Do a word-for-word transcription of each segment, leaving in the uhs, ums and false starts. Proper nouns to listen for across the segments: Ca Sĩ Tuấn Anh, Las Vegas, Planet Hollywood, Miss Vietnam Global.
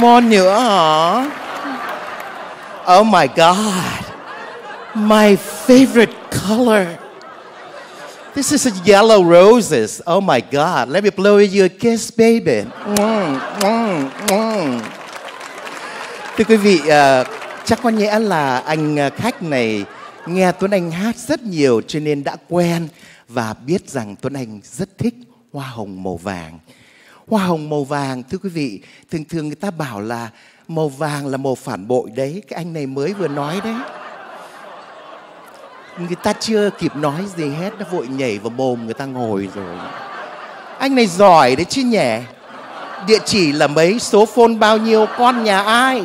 hormone nữa hả? Oh my god. My favorite color. This is a yellow roses. Oh my god. Let me blow you a kiss, baby. Mm, mm, mm. Thưa quý vị, uh, chắc có nghĩa là anh uh, khách này nghe Tuấn Anh hát rất nhiều cho nên đã quen và biết rằng Tuấn Anh rất thích hoa hồng màu vàng. Hoa hồng màu vàng, thưa quý vị, thường thường người ta bảo là màu vàng là màu phản bội đấy. Cái anh này mới vừa nói đấy. Người ta chưa kịp nói gì hết, nó vội nhảy vào mồm người ta ngồi rồi. Anh này giỏi đấy chứ nhỉ. Địa chỉ là mấy, số phone bao nhiêu, con nhà ai.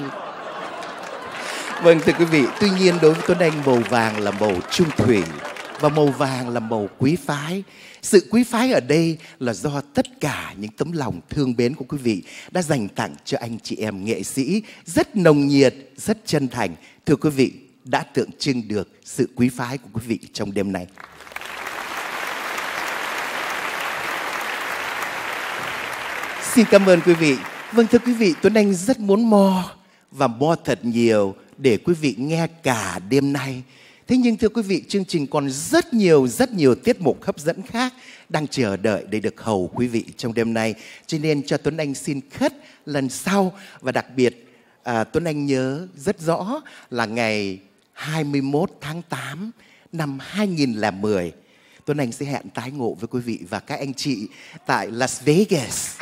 Vâng, thưa quý vị, tuy nhiên đối với Tuấn Anh, màu vàng là màu trung thủy và màu vàng là màu quý phái. Sự quý phái ở đây là do tất cả những tấm lòng thương mến của quý vị đã dành tặng cho anh chị em nghệ sĩ, rất nồng nhiệt, rất chân thành. Thưa quý vị, đã tượng trưng được sự quý phái của quý vị trong đêm nay. Xin cảm ơn quý vị. Vâng, thưa quý vị, Tuấn Anh rất muốn mo và mo thật nhiều để quý vị nghe cả đêm nay. Thế nhưng thưa quý vị, chương trình còn rất nhiều, rất nhiều tiết mục hấp dẫn khác đang chờ đợi để được hầu quý vị trong đêm nay. Cho nên cho Tuấn Anh xin khất lần sau. Và đặc biệt, à, Tuấn Anh nhớ rất rõ là ngày hai mươi mốt tháng tám năm hai nghìn không trăm mười, Tuấn Anh sẽ hẹn tái ngộ với quý vị và các anh chị tại Las Vegas.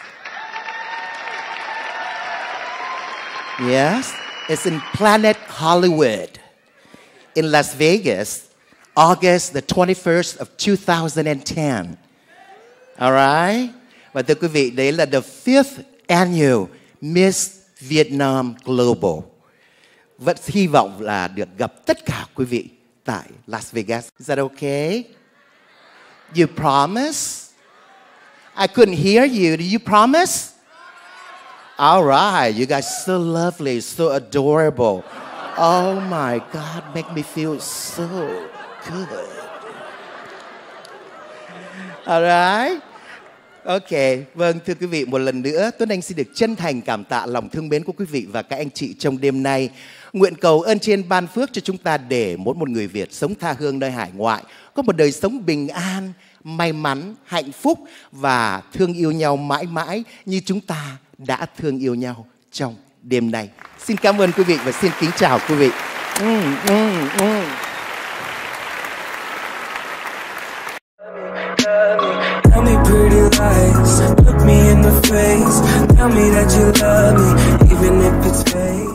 Yes, it's in Planet Hollywood. In Las Vegas, August the twenty-first of two thousand ten. Alright? Và thưa quý vị, đấy là the fifth annual Miss Vietnam Global. Vẫn hy vọng là được gặp tất cả quý vị tại Las Vegas. Is that okay? You promise? I couldn't hear you. Do you promise? Alright, you guys so lovely, so adorable. Oh my god, make me feel so good. Alright. Ok, vâng thưa quý vị, một lần nữa Tuấn Anh xin được chân thành cảm tạ lòng thương mến của quý vị và các anh chị trong đêm nay. Nguyện cầu ơn trên ban phước cho chúng ta để mỗi một người Việt sống tha hương nơi hải ngoại có một đời sống bình an, may mắn, hạnh phúc và thương yêu nhau mãi mãi như chúng ta đã thương yêu nhau trong đêm nay. Xin cảm ơn quý vị và xin kính chào quý vị. Ừ, ừ, ừ. Look me in the face, tell me that you love me, even if it's fake.